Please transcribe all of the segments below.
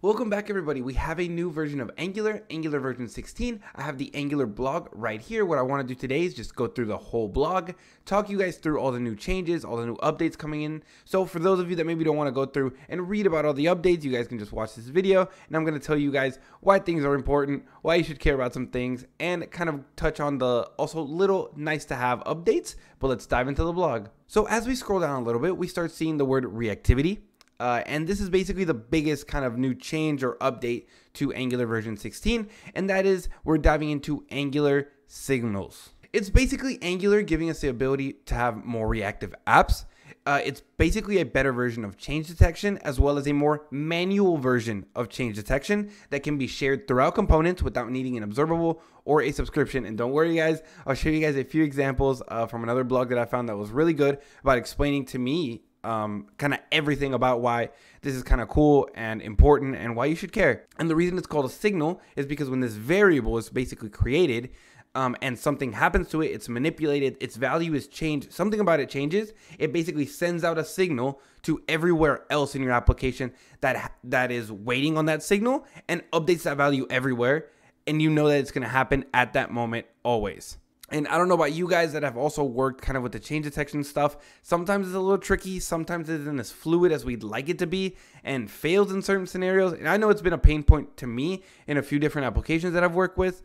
Welcome back everybody. We have a new version of Angular, Angular version 16. I have the Angular blog right here. What I want to do today is just go through the whole blog, talk you guys through all the new changes, all the new updates coming in. So for those of you that maybe don't want to go through and read about all the updates, you guys can just watch this video and I'm going to tell you guys why things are important, why you should care about some things, and kind of touch on the also little nice to have updates. But let's dive into the blog. So as we scroll down a little bit, we start seeing the word reactivity. And this is basically the biggest kind of new change or update to Angular version 16, and that is we're diving into Angular signals. It's basically Angular giving us the ability to have more reactive apps. It's basically a better version of change detection, as well as a more manual version of change detection that can be shared throughout components without needing an observable or a subscription. And don't worry guys, I'll show you guys a few examples from another blog that I found that was really good about explaining to me kind of everything about why this is kind of cool and important and why you should care. And the reason it's called a signal is because when this variable is basically created and something happens to it, it's manipulated, its value is changed, something about it changes, it basically sends out a signal to everywhere else in your application that is waiting on that signal and updates that value everywhere. And you know that it's going to happen at that moment always. And I don't know about you guys that have also worked kind of with the change detection stuff. Sometimes it's a little tricky. Sometimes it isn't as fluid as we'd like it to be and fails in certain scenarios. And I know it's been a pain point to me in a few different applications that I've worked with.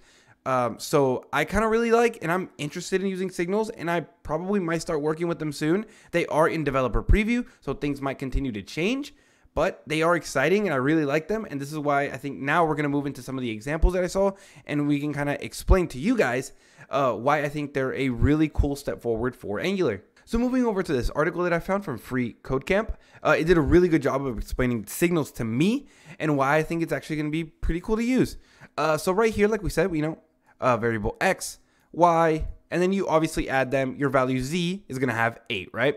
So I kind of really like, and I'm interested in using signals, and I probably might start working with them soon. They are in developer preview, so things might continue to change, but they are exciting and I really like them. And this is why I think now we're going to move into some of the examples that I saw, and we can kind of explain to you guys why I think they're a really cool step forward for Angular. So moving over to this article that I found from Free Code Camp, it did a really good job of explaining signals to me and why I think it's actually going to be pretty cool to use. So right here, like we said, variable X, Y, and then you obviously add them. Your value Z is going to have 8, right?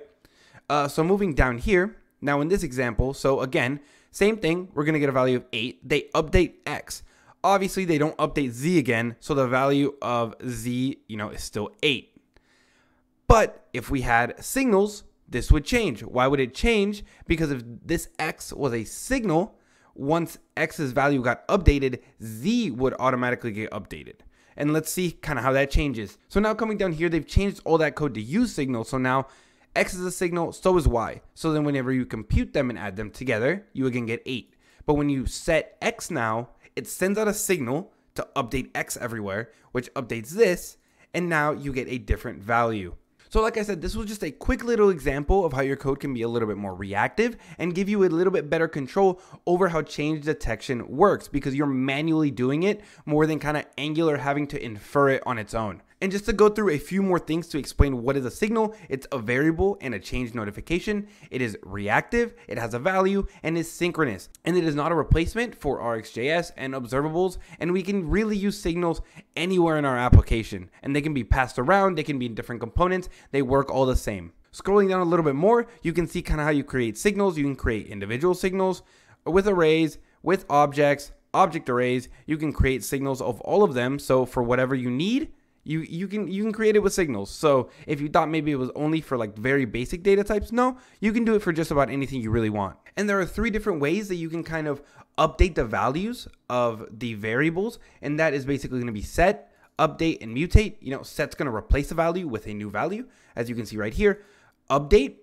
So moving down here. Now in this example, so again, same thing, we're going to get a value of 8. They update X. Obviously, they don't update Z again, so the value of Z, is still 8. But if we had signals, this would change. Why would it change? Because if this X was a signal, once X's value got updated, Z would automatically get updated. And let's see kind of how that changes. So now coming down here, they've changed all that code to use signals. So now X is a signal, so is Y. So then whenever you compute them and add them together, you again get 8. But when you set X now, it sends out a signal to update X everywhere, which updates this, and now you get a different value. So like I said, this was just a quick little example of how your code can be a little bit more reactive and give you a little bit better control over how change detection works, because you're manually doing it more than kind of Angular having to infer it on its own. And just to go through a few more things to explain what is a signal, it's a variable and a change notification. It is reactive, it has a value, and is synchronous. And it is not a replacement for RxJS and observables. And we can really use signals anywhere in our application. And they can be passed around, they can be in different components, they work all the same. Scrolling down a little bit more, you can see kind of how you create signals. You can create individual signals with arrays, with objects, object arrays. You can create signals of all of them. So for whatever you need, You can create it with signals. So if you thought maybe it was only for like very basic data types, no, you can do it for just about anything you really want. And there are 3 different ways that you can kind of update the values of the variables. And that is basically going to be set, update, and mutate. Set's going to replace a value with a new value, as you can see right here. Update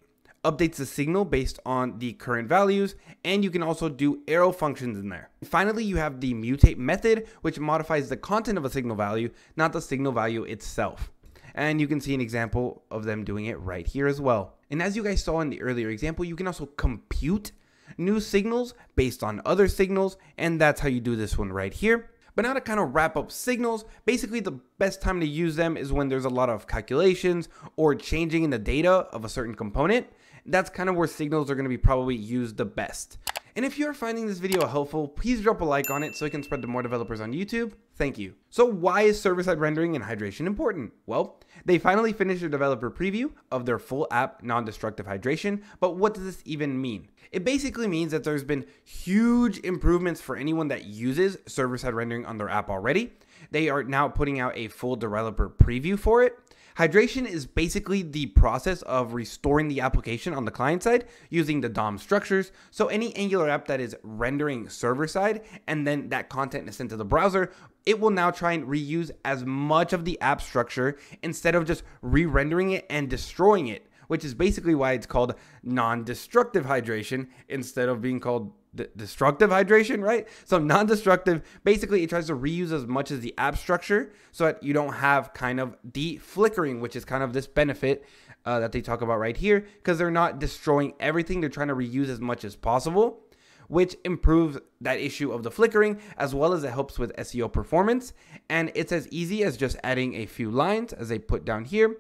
updates the signal based on the current values, and you can also do arrow functions in there. Finally, you have the mutate method, which modifies the content of a signal value, not the signal value itself. And you can see an example of them doing it right here as well. And as you guys saw in the earlier example, you can also compute new signals based on other signals, and that's how you do this one right here. But now to kind of wrap up signals, basically the best time to use them is when there's a lot of calculations or changing in the data of a certain component. That's kind of where signals are going to be probably used the best. And if you're finding this video helpful, please drop a like on it so it can spread to more developers on YouTube. Thank you. So why is server-side rendering and hydration important? Well, they finally finished their developer preview of their full app, Non-Destructive Hydration, but what does this even mean? It basically means that there's been huge improvements for anyone that uses server-side rendering on their app already. They are now putting out a full developer preview for it. Hydration is basically the process of restoring the application on the client side using the DOM structures. So any Angular app that is rendering server side and then that content is sent to the browser, it will now try and reuse as much of the app structure instead of just re-rendering it and destroying it, which is basically why it's called non-destructive hydration instead of being called destructive hydration, right? So non-destructive, basically it tries to reuse as much as the app structure so that you don't have kind of de-flickering, which is kind of this benefit that they talk about right here, because they're not destroying everything. They're trying to reuse as much as possible, which improves that issue of the flickering, as well as it helps with SEO performance. And it's as easy as just adding a few lines, as they put down here,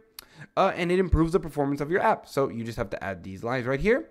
and it improves the performance of your app. So you just have to add these lines right here,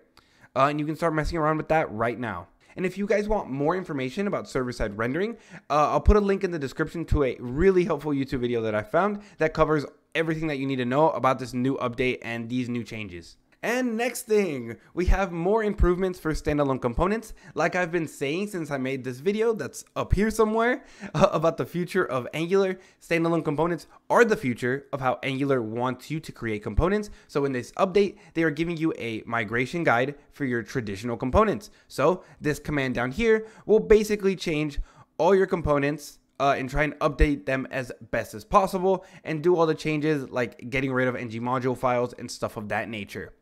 and you can start messing around with that right now. And if you guys want more information about server-side rendering, I'll put a link in the description to a really helpful YouTube video that I found that covers everything that you need to know about this new update and these new changes. And next thing, we have more improvements for standalone components. Like I've been saying since I made this video that's up here somewhere about the future of Angular, standalone components are the future of how Angular wants you to create components. So in this update, they are giving you a migration guide for your traditional components. So this command down here will basically change all your components and try and update them as best as possible and do all the changes like getting rid of ng module files and stuff of that nature.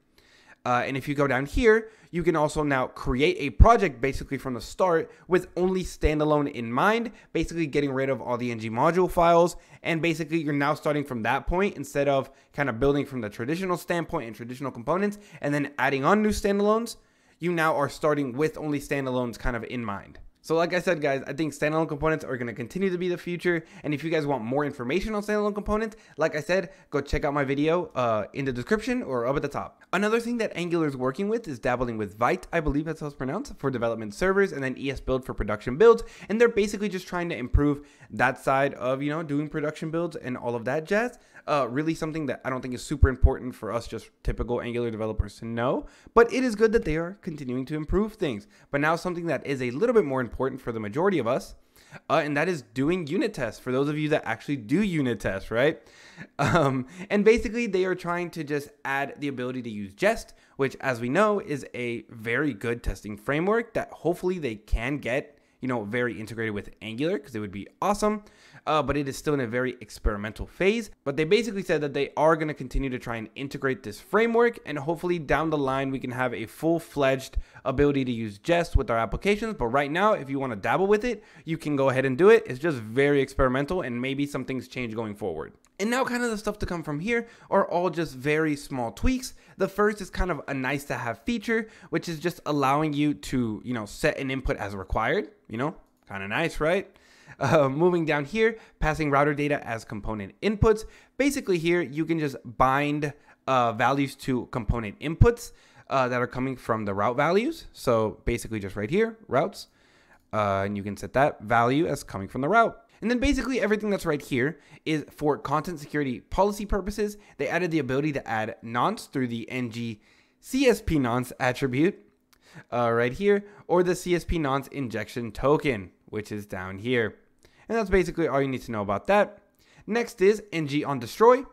And if you go down here, you can also now create a project basically from the start with only standalone in mind, basically getting rid of all the ng module files. And basically you're now starting from that point instead of kind of building from the traditional standpoint and traditional components and then adding on new standalones. You now are starting with only standalones kind of in mind. So like I said, guys, I think standalone components are going to continue to be the future. And if you guys want more information on standalone components, like I said, go check out my video in the description or up at the top. Another thing that Angular is working with is dabbling with Vite, I believe that's how it's pronounced, for development servers, and then ESBuild for production builds. And they're basically just trying to improve that side of, you know, doing production builds and all of that jazz. Really something that I don't think is super important for us just typical Angular developers to know. But it is good that they are continuing to improve things. But now something that is a little bit more important for the majority of us, and that is doing unit tests for those of you that actually do unit tests, right? And basically they are trying to just add the ability to use Jest, which as we know is a very good testing framework that hopefully they can get, you know, very integrated with Angular, because it would be awesome, but it is still in a very experimental phase. But they basically said that they are going to continue to try and integrate this framework, and hopefully down the line we can have a full-fledged ability to use Jest with our applications. But right now, if you want to dabble with it, you can go ahead and do it. It's just very experimental, and maybe some things change going forward. And now kind of the stuff to come from here are all just very small tweaks. The first is kind of a nice to have feature, which is just allowing you to, you know, set an input as required, you know, kind of nice, right? Moving down here, passing router data as component inputs. Basically here, you can just bind values to component inputs that are coming from the route values. So basically just right here, routes, and you can set that value as coming from the route. And then basically everything that's right here is for content security policy purposes. They added the ability to add nonce through the ng CSP nonce attribute right here, or the CSP nonce injection token, which is down here. And that's basically all you need to know about that. Next is ng onDestroy.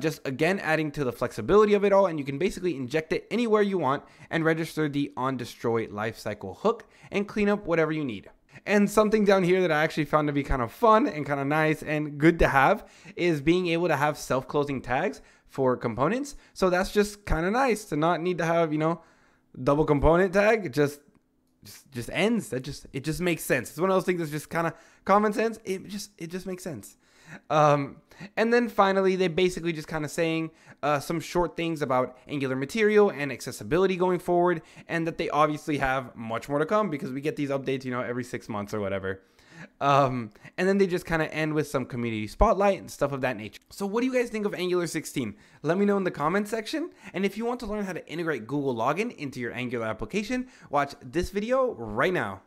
Just again adding to the flexibility of it all, and you can basically inject it anywhere you want and register the onDestroy lifecycle hook and clean up whatever you need. And something down here that I actually found to be kind of fun and kind of nice and good to have is being able to have self-closing tags for components. So that's just kind of nice to not need to have, you know, double component tag. It just ends. That it just makes sense. It's one of those things that's just kind of common sense. It just makes sense. And then finally, they basically just kind of saying some short things about Angular material and accessibility going forward, and that they obviously have much more to come because we get these updates, you know, every 6 months or whatever. And then they just kind of end with some community spotlight and stuff of that nature. So what do you guys think of Angular 16? Let me know in the comments section. And if you want to learn how to integrate Google Login into your Angular application, watch this video right now.